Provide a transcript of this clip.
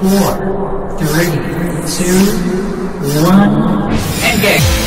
4, 3, 2, 1, engage!